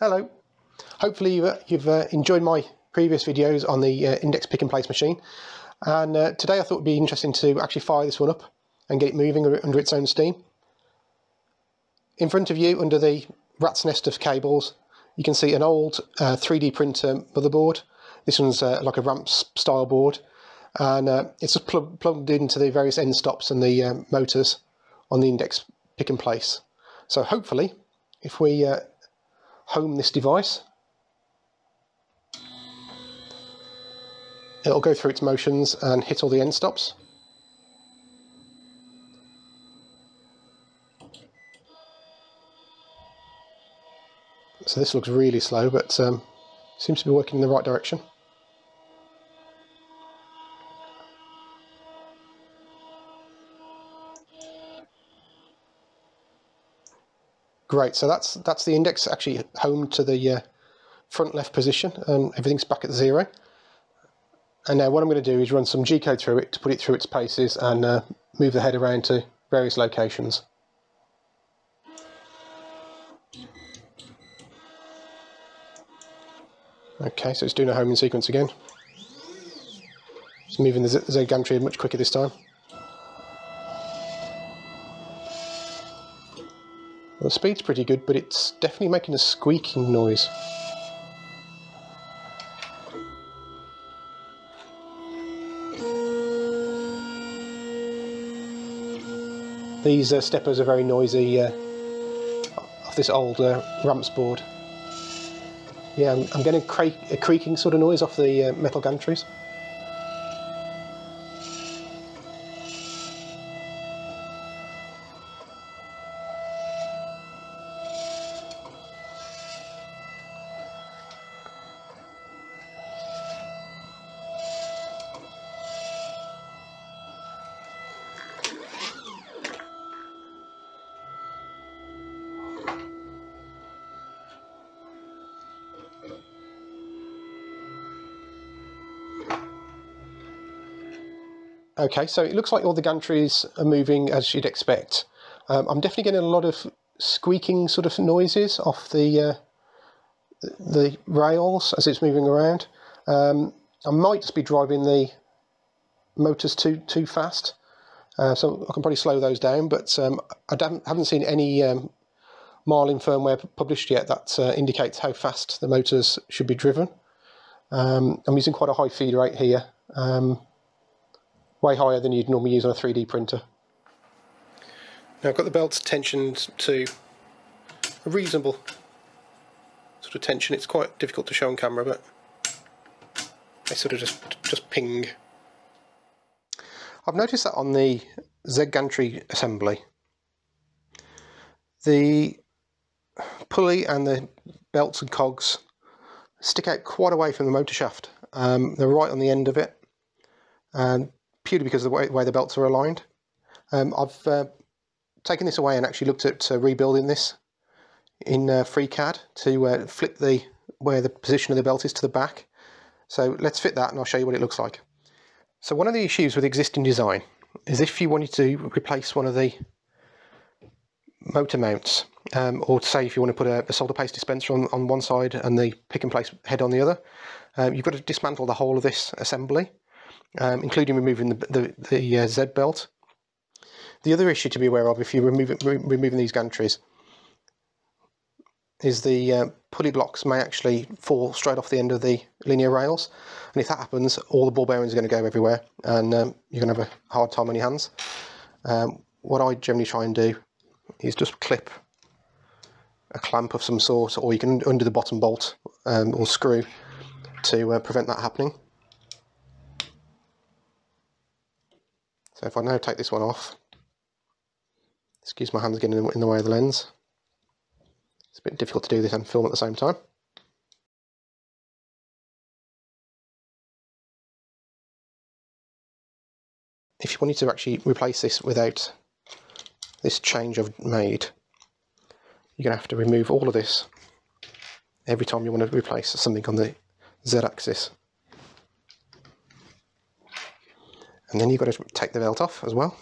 Hello. Hopefully you've enjoyed my previous videos on the Index Pick and Place machine, and today I thought it would be interesting to actually fire this one up and get it moving under its own steam. In front of you, under the rat's nest of cables, you can see an old 3D printer motherboard. This one's like a Ramps style board, and it's just plugged into the various end stops and the motors on the Index Pick and Place. So hopefully, if we home this device, it'll go through its motions and hit all the end stops. So this looks really slow, but seems to be working in the right direction. Great, so that's the index actually homed to the front left position, and everything's back at zero. And now what I'm going to do is run some G-code through it to put it through its paces and move the head around to various locations. Okay, so it's doing a homing sequence again. It's moving the Z gantry much quicker this time. Well, the speed's pretty good, but it's definitely making a squeaking noise. These steppers are very noisy off this old Ramps board. Yeah, I'm getting a creaking sort of noise off the metal gantries. Okay, so it looks like all the gantries are moving as you'd expect. I'm definitely getting a lot of squeaking sort of noises off the rails as it's moving around. I might just be driving the motors too fast, so I can probably slow those down, but I haven't seen any Marlin firmware published yet that indicates how fast the motors should be driven. I'm using quite a high feed rate here. Way higher than you'd normally use on a 3D printer. Now I've got the belts tensioned to a reasonable sort of tension. It's quite difficult to show on camera, but they sort of just ping. I've noticed that on the Z gantry assembly, the pulley and the belts and cogs stick out quite away from the motor shaft. They're right on the end of it, and purely because of the way the belts are aligned. I've taken this away and actually looked at rebuilding this in FreeCAD to flip where the position of the belt is to the back. So let's fit that and I'll show you what it looks like. So one of the issues with existing design is if you wanted to replace one of the motor mounts, or say if you want to put a solder paste dispenser on one side and the pick and place head on the other, you've got to dismantle the whole of this assembly. Including removing the Z belt. The other issue to be aware of if you're removing these gantries is the pulley blocks may actually fall straight off the end of the linear rails, and if that happens all the ball bearings are going to go everywhere, and you're going to have a hard time on your hands. What I generally try and do is just clip a clamp of some sort, or you can undo the bottom bolt or screw to prevent that happening. So if I now take this one off, excuse my hands getting in the way of the lens. It's a bit difficult to do this and film at the same time. If you wanted to actually replace this without this change I've made, you're going to have to remove all of this every time you want to replace something on the Z axis. And then you've got to take the belt off as well.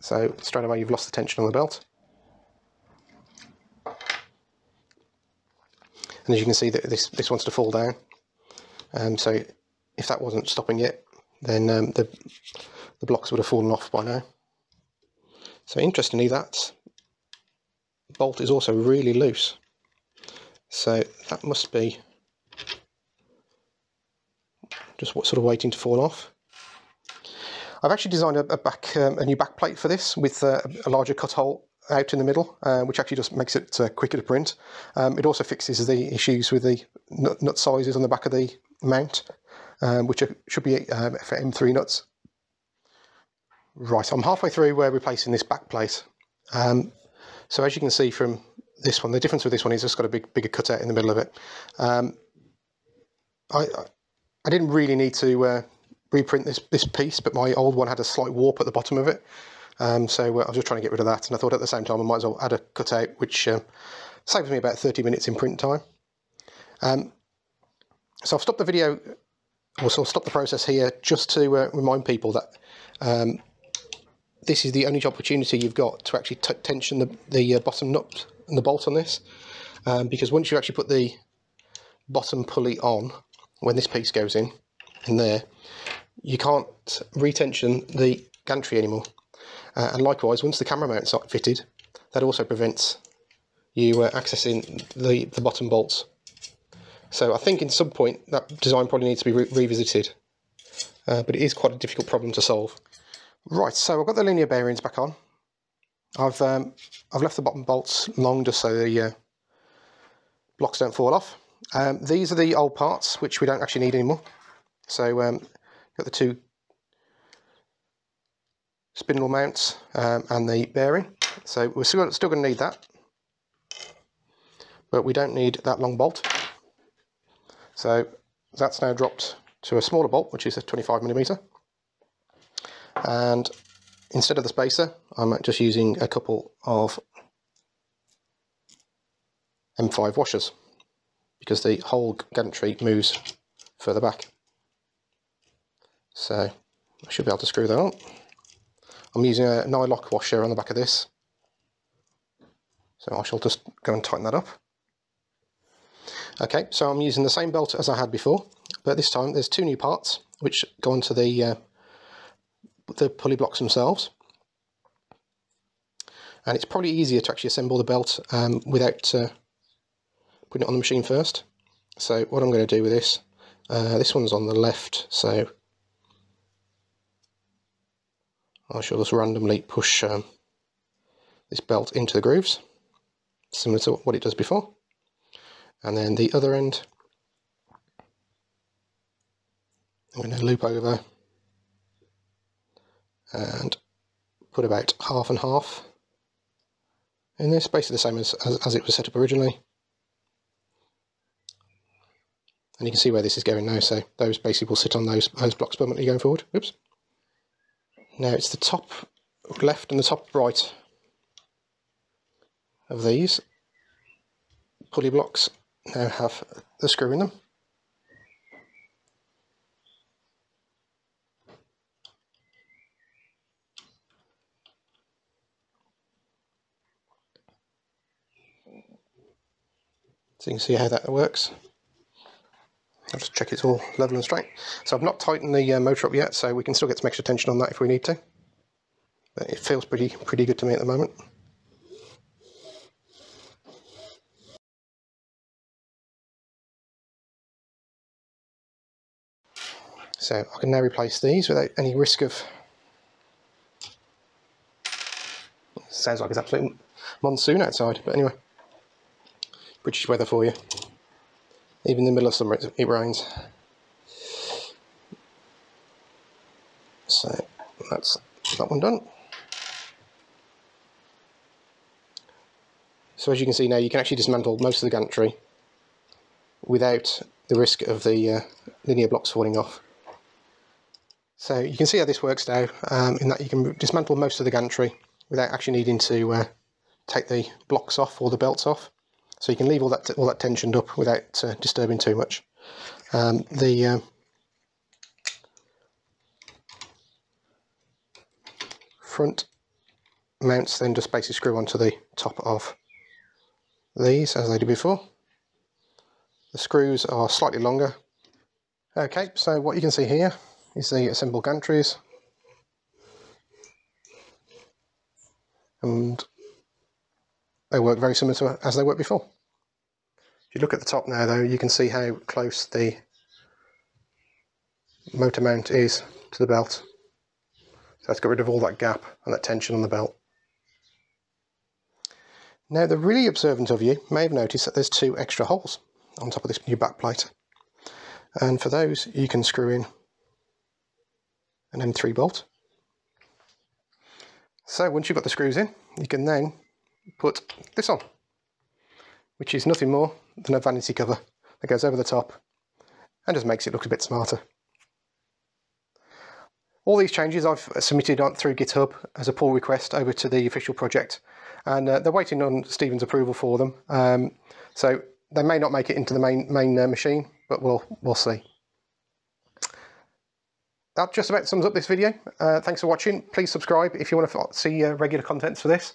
So straight away you've lost the tension on the belt. And as you can see, that this wants to fall down. So if that wasn't stopping it, then the blocks would have fallen off by now. So interestingly, that bolt is also really loose. So that must be just what sort of waiting to fall off. I've actually designed a new back plate for this with a larger cut hole out in the middle, which actually just makes it quicker to print. It also fixes the issues with the nut sizes on the back of the mount, which should be for M3 nuts. Right, I'm halfway through where we're placing this back plate. So as you can see from this one, the difference with this one is it's got a bigger cutout in the middle of it. I didn't really need to reprint this piece, but my old one had a slight warp at the bottom of it. So I was just trying to get rid of that, and I thought at the same time I might as well add a cutout, which saves me about 30 minutes in print time. So I've stopped the video, or sort of stopped the process here, just to remind people that this is the only opportunity you've got to actually tension the bottom nut and the bolt on this, because once you actually put the bottom pulley on, when this piece goes in there, you can't retension the gantry anymore. And likewise, once the camera mount's fitted, that also prevents you accessing the bottom bolts. So I think in some point that design probably needs to be revisited, but it is quite a difficult problem to solve. Right, so I've got the linear bearings back on. I've left the bottom bolts long just so the blocks don't fall off. These are the old parts which we don't actually need anymore. So got the two spindle mounts and the bearing. So we're still going to need that, but we don't need that long bolt. So that's now dropped to a smaller bolt, which is a 25mm. And instead of the spacer, I'm just using a couple of M5 washers, because the whole gantry moves further back. So I should be able to screw that on. I'm using a nylock washer on the back of this, so I shall just go and tighten that up. Okay, so I'm using the same belt as I had before, but this time there's two new parts which go onto the pulley blocks themselves. And it's probably easier to actually assemble the belt without putting it on the machine first. So what I'm going to do with this, this one's on the left, so I shall just randomly push this belt into the grooves, similar to what it does before. And then the other end, I'm going to loop over and put about half and half in this, basically the same as it was set up originally. And you can see where this is going now, so those basically will sit on those blocks permanently going forward. Oops. Now it's the top left and the top right of these pulley blocks now have the screw in them. So you can see how that works. I'll just check it's all level and straight. So I've not tightened the motor up yet, so we can still get some extra tension on that if we need to. But it feels pretty good to me at the moment. So I can now replace these without any risk of... Sounds like it's absolute monsoon outside, but anyway. British weather for you. Even in the middle of summer, it rains. So that's that one done. So as you can see now, you can actually dismantle most of the gantry without the risk of the linear blocks falling off. So you can see how this works now, in that you can dismantle most of the gantry without actually needing to take the blocks off or the belts off. So you can leave all that tensioned up without disturbing too much. The front mounts then just basically screw onto the top of these as they did before. The screws are slightly longer. Okay, so what you can see here is the assembled gantries. And they work very similar to as they worked before. If you look at the top now though, you can see how close the motor mount is to the belt. So that's got rid of all that gap and that tension on the belt. Now the really observant of you may have noticed that there's two extra holes on top of this new back plate. And for those, you can screw in an M3 bolt. So once you've got the screws in, you can then put this on, which is nothing more than a vanity cover that goes over the top and just makes it look a bit smarter. All these changes I've submitted on through GitHub as a pull request over to the official project, and they're waiting on Stephen's approval for them. So they may not make it into the main machine, but we'll see. That just about sums up this video. Thanks for watching. Please subscribe if you want to see regular contents for this,